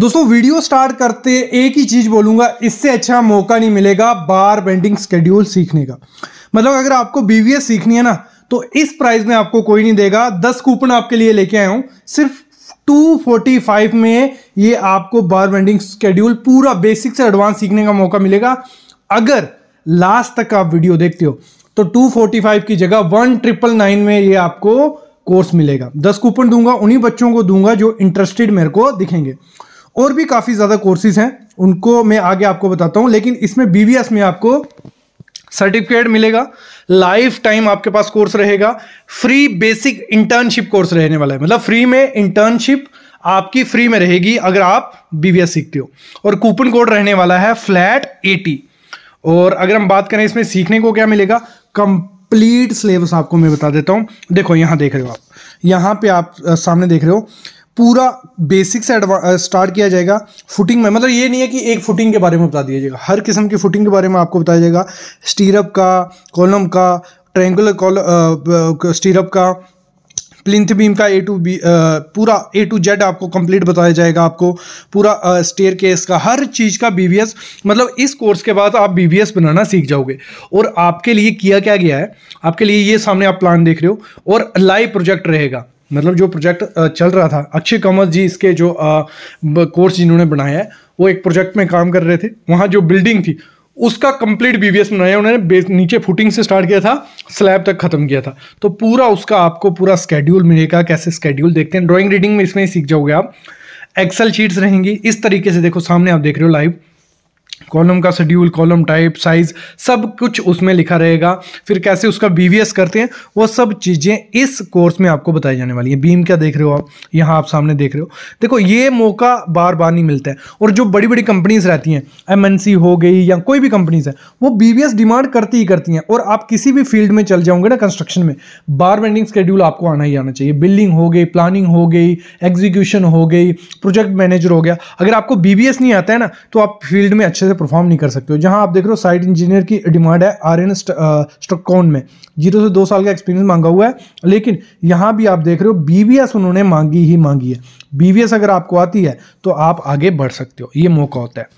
दोस्तों video start करते एक ही चीज़ बोलूँगा, इससे अच्छा मौका नहीं मिलेगा बार बेंडिंग स्केड्यूल सीखने का। मतलब अगर आपको BBS सीखनी है ना तो इस प्राइस में आपको कोई नहीं देगा। 10 कूपन आपके लिए लेके आया हूँ, सिर्फ 245 में ये आपको बार बेंडिंग स्केड्यूल पूरा बेसिक से एडवांस सीखने का मौका मिलेगा। अगर लास्ट तक आप वीडियो देखते हो तो 245 की जगह 1999 में ये आपको कोर्स मिलेगा। 10 कूपन दूंगा, उन्हीं बच्चों को दूंगा जो इंटरेस्टेड मेरे को दिखेंगे। और भी काफ़ी ज़्यादा कोर्सेज हैं, उनको मैं आगे आपको बताता हूँ, लेकिन इसमें BBS में आपको सर्टिफिकेट मिलेगा, लाइफ टाइम आपके पास कोर्स रहेगा, फ्री बेसिक इंटर्नशिप कोर्स रहने वाला है। मतलब फ्री में इंटर्नशिप आपकी फ्री में रहेगी अगर आप BBS सीखते हो। और कूपन कोड रहने वाला है फ्लैट 80। और अगर हम बात करें इसमें सीखने को क्या मिलेगा, कंप्लीट सिलेबस आपको मैं बता देता हूँ। देखो यहाँ देख रहे हो आप, यहाँ पर आप सामने देख रहे हो, पूरा बेसिक से स्टार्ट किया जाएगा। फुटिंग में मतलब ये नहीं है कि एक फुटिंग के बारे में बता दिया जाएगा, हर किस्म की फुटिंग के बारे में आपको बताया जाएगा। स्टीरअप का, कॉलम का, ट्रायंगुलर स्टीरअप का, प्लिंथ बीम का, पूरा A to Z आपको कंप्लीट बताया जाएगा। आपको पूरा स्टेयर केस का, हर चीज़ का BBS, मतलब इस कोर्स के बाद आप BBS बनाना सीख जाओगे। और आपके लिए किया क्या गया है, आपके लिए ये सामने आप प्लान देख रहे हो और लाइव प्रोजेक्ट रहेगा। मतलब जो प्रोजेक्ट चल रहा था, अक्षय कमत जी इसके जो कोर्स जिन्होंने बनाया है, वो एक प्रोजेक्ट में काम कर रहे थे, वहाँ जो बिल्डिंग थी उसका कंप्लीट BBS बनाया उन्होंने। नीचे फुटिंग से स्टार्ट किया था, स्लैब तक ख़त्म किया था, तो पूरा उसका आपको पूरा स्केड्यूल मिलेगा। कैसे स्केड्यूल देखते हैं, ड्राइंग रीडिंग में इसमें ही सीख जाओगे आप। एक्सेल शीट्स रहेंगी इस तरीके से, देखो सामने आप देख रहे हो लाइव। कॉलम का शेड्यूल, कॉलम टाइप, साइज, सब कुछ उसमें लिखा रहेगा। फिर कैसे उसका BBS करते हैं, वो सब चीज़ें इस कोर्स में आपको बताई जाने वाली है। बीम क्या देख रहे हो आप, यहाँ आप सामने देख रहे हो। देखो ये मौका बार बार नहीं मिलता है। और जो बड़ी बड़ी कंपनीज रहती हैं, MNC हो गई या कोई भी कंपनीज है, वो BBS डिमांड करती ही करती हैं। और आप किसी भी फील्ड में चल जाओगे ना, कंस्ट्रक्शन में बार बेंडिंग स्केड्यूल आपको आना ही आना चाहिए। बिल्डिंग हो गई, प्लानिंग हो गई, एग्जीक्यूशन हो गई, प्रोजेक्ट मैनेजर हो गया। अगर आपको BBS नहीं आता है ना तो आप फील्ड में अच्छे से परफॉर्म नहीं कर सकते हो। जहां आप देख रहे हो साइट इंजीनियर की डिमांड है RN स्ट्रक्कोन में, 0 से 2 साल का एक्सपीरियंस मांगा हुआ है। लेकिन यहां भी आप देख रहे हो BBS उन्होंने मांगी ही मांगी है। BBS अगर आपको आती है तो आप आगे बढ़ सकते हो, ये मौका होता है।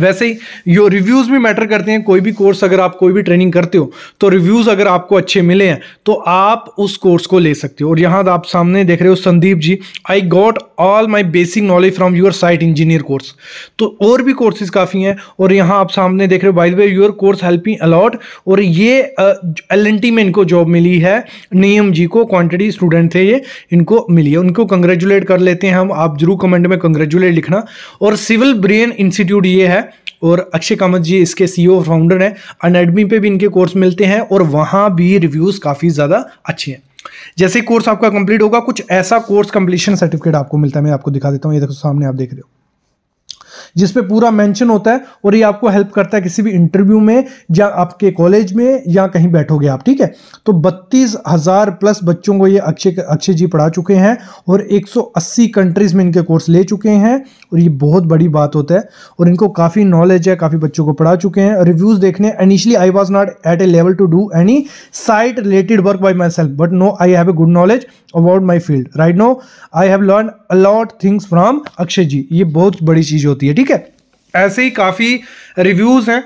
वैसे ही यो रिव्यूज़ भी मैटर करते हैं। कोई भी कोर्स अगर आप कोई भी ट्रेनिंग करते हो तो रिव्यूज़ अगर आपको अच्छे मिले हैं तो आप उस कोर्स को ले सकते हो। और यहाँ आप सामने देख रहे हो Sandeep ji, I got all my basic knowledge from your site engineer course. तो और भी कोर्सेज काफ़ी हैं। और यहाँ आप सामने देख रहे हो, by the way your course helping a lot. और ये LNT में इनको जॉब मिली है, नियम जी को, क्वान्टिटी स्टूडेंट थे ये, इनको मिली है। उनको कंग्रेचुलेट कर लेते हैं हम, आप जरूर कमेंट में कंग्रेचुलेट लिखना। और सिविल ब्रेन इंस्टीट्यूट ये है, और अक्षय कामत जी इसके CEO फाउंडर हैं। अनएडमी पे भी इनके कोर्स मिलते हैं और वहाँ भी रिव्यूज़ काफ़ी ज़्यादा अच्छे हैं। जैसे कोर्स आपका कंप्लीट होगा, कुछ ऐसा कोर्स कंप्लीशन सर्टिफिकेट आपको मिलता है। मैं आपको दिखा देता हूँ, ये देखो सामने आप देख रहे हो, जिस पे पूरा मेंशन होता है। और ये आपको हेल्प करता है किसी भी इंटरव्यू में, या आपके कॉलेज में, या कहीं बैठोगे आप, ठीक है। तो 32,000+ बच्चों को ये अक्षय जी पढ़ा चुके हैं और 180 कंट्रीज में इनके कोर्स ले चुके हैं। और ये बहुत बड़ी बात होता है, और इनको काफ़ी नॉलेज है, काफ़ी बच्चों को पढ़ा चुके हैं। रिव्यूज़ देखने, initially I was not at a level to do any site related work by my self, but now I have a good knowledge about my field. Right now I have learn a lot things from Akshay ji. ये बहुत बड़ी चीज़ होती है, ठीक है। ऐसे ही काफ़ी reviews हैं।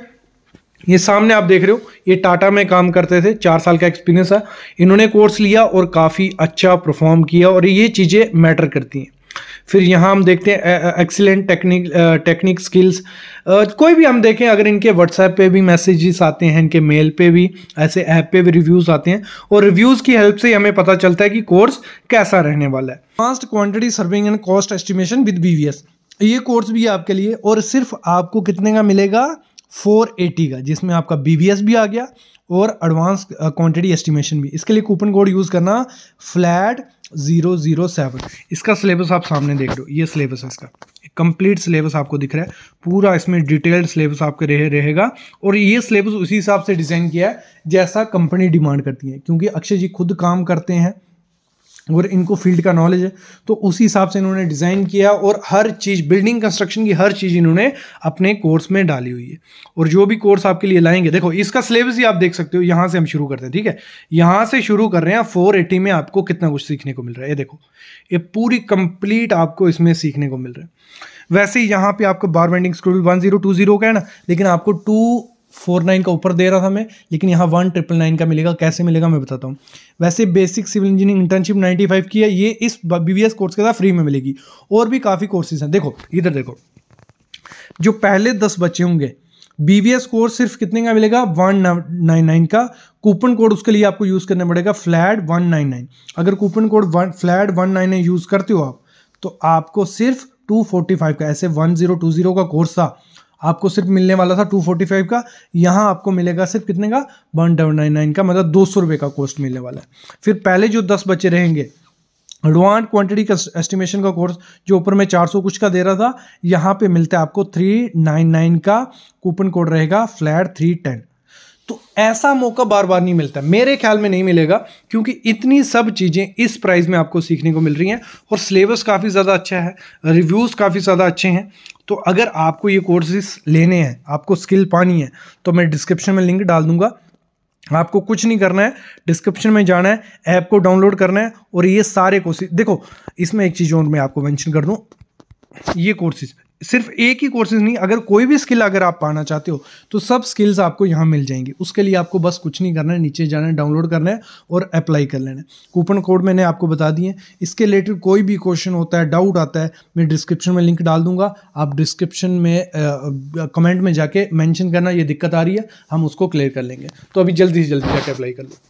ये सामने आप देख रहे हो, ये टाटा में काम करते थे, 4 साल का एक्सपीरियंस है। इन्होंने कोर्स लिया और काफ़ी अच्छा परफॉर्म किया, और ये चीज़ें मैटर करती हैं। फिर यहाँ हम देखते हैं एक्सीलेंट टेक्निक स्किल्स। कोई भी हम देखें, अगर इनके WhatsApp पे भी मैसेजेस आते हैं, इनके मेल पे भी, ऐसे ऐप पे भी रिव्यूज़ आते हैं। और रिव्यूज़ की हेल्प से हमें पता चलता है कि कोर्स कैसा रहने वाला है। Advanced quantity serving and cost estimation with BBS, ये कोर्स भी है आपके लिए। और सिर्फ आपको कितने का मिलेगा, 480 का, जिसमें आपका BBS भी आ गया और एडवांस क्वांटिटी एस्टिमेशन भी। इसके लिए कूपन कोड यूज़ करना FLAT 007। इसका सिलेबस आप सामने देख लो, ये सिलेबस है इसका, कंप्लीट सिलेबस आपको दिख रहा है पूरा। इसमें डिटेल्ड सिलेबस आपके रहेगा। और ये सिलेबस उसी हिसाब से डिज़ाइन किया है जैसा कंपनी डिमांड करती है, क्योंकि अक्षय जी खुद काम करते हैं। और इनको फील्ड का नॉलेज है, तो उसी हिसाब से इन्होंने डिज़ाइन किया और हर चीज़ बिल्डिंग कंस्ट्रक्शन की हर चीज़ इन्होंने अपने कोर्स में डाली हुई है। और जो भी कोर्स आपके लिए लाएंगे, देखो इसका सिलेबस ही आप देख सकते हो, यहाँ से हम शुरू करते हैं, ठीक है, यहाँ से शुरू कर रहे हैं। 480 में आपको कितना कुछ सीखने को मिल रहा है, ये देखो, ये पूरी कंप्लीट आपको इसमें सीखने को मिल रहा है। वैसे ही यहाँ पर आपको बार बेंडिंग स्क्रूल 1020 का है ना, लेकिन आपको 249 का ऊपर दे रहा था मैं, लेकिन यहाँ 1999 का मिलेगा। कैसे मिलेगा मैं बताता हूँ। वैसे बेसिक सिविल इंजीनियरिंग इंटर्नशिप 95 की है, ये इस BBS कोर्स के साथ फ्री में मिलेगी। और भी काफ़ी कोर्सेज हैं, देखो इधर देखो, जो पहले 10 बच्चे होंगे BBS कोर्स सिर्फ कितने का मिलेगा, 199 का। कूपन कोड उसके लिए आपको यूज़ करना पड़ेगा FLAT 199। अगर कूपन कोड FLAT 199 यूज़ करते हो आप, तो आपको सिर्फ 245 का, ऐसे 1020 का कोर्स था, आपको सिर्फ मिलने वाला था 245 का, यहाँ आपको मिलेगा सिर्फ कितने का, 199 का, मतलब 200 रुपये का कोर्स मिलने वाला है। फिर पहले जो 10 बच्चे रहेंगे, एडवांस क्वांटिटी का एस्टिमेशन का कोर्स जो ऊपर में 400 कुछ का दे रहा था, यहाँ पे मिलता है आपको 399 का, कूपन कोड रहेगा FLAT 310। तो ऐसा मौका बार बार नहीं मिलता, मेरे ख्याल में नहीं मिलेगा, क्योंकि इतनी सब चीज़ें इस प्राइस में आपको सीखने को मिल रही हैं और सिलेबस काफ़ी ज़्यादा अच्छा है, रिव्यूज़ काफ़ी ज़्यादा अच्छे हैं। तो अगर आपको ये कोर्सेज लेने हैं, आपको स्किल पानी है, तो मैं डिस्क्रिप्शन में लिंक डाल दूंगा। आपको कुछ नहीं करना है, डिस्क्रिप्शन में जाना है, ऐप को डाउनलोड करना है और ये सारे कोर्सेज, देखो इसमें एक चीज़ और मैं आपको मेंशन कर दूं, ये कोर्सेज सिर्फ एक ही कोर्सेज नहीं, अगर कोई भी स्किल अगर आप पाना चाहते हो तो सब स्किल्स आपको यहाँ मिल जाएंगी। उसके लिए आपको बस कुछ नहीं करना है, नीचे जाना है, डाउनलोड करना है और अप्लाई कर लेना है। कूपन कोड मैंने आपको बता दिए। इसके रिलेटेड कोई भी क्वेश्चन होता है, डाउट आता है, मैं डिस्क्रिप्शन में लिंक डाल दूंगा। आप डिस्क्रिप्शन में कमेंट में जाके मैंशन करना ये दिक्कत आ रही है, हम उसको क्लियर कर लेंगे। तो अभी जल्दी से जल्दी जाके अप्लाई कर लो।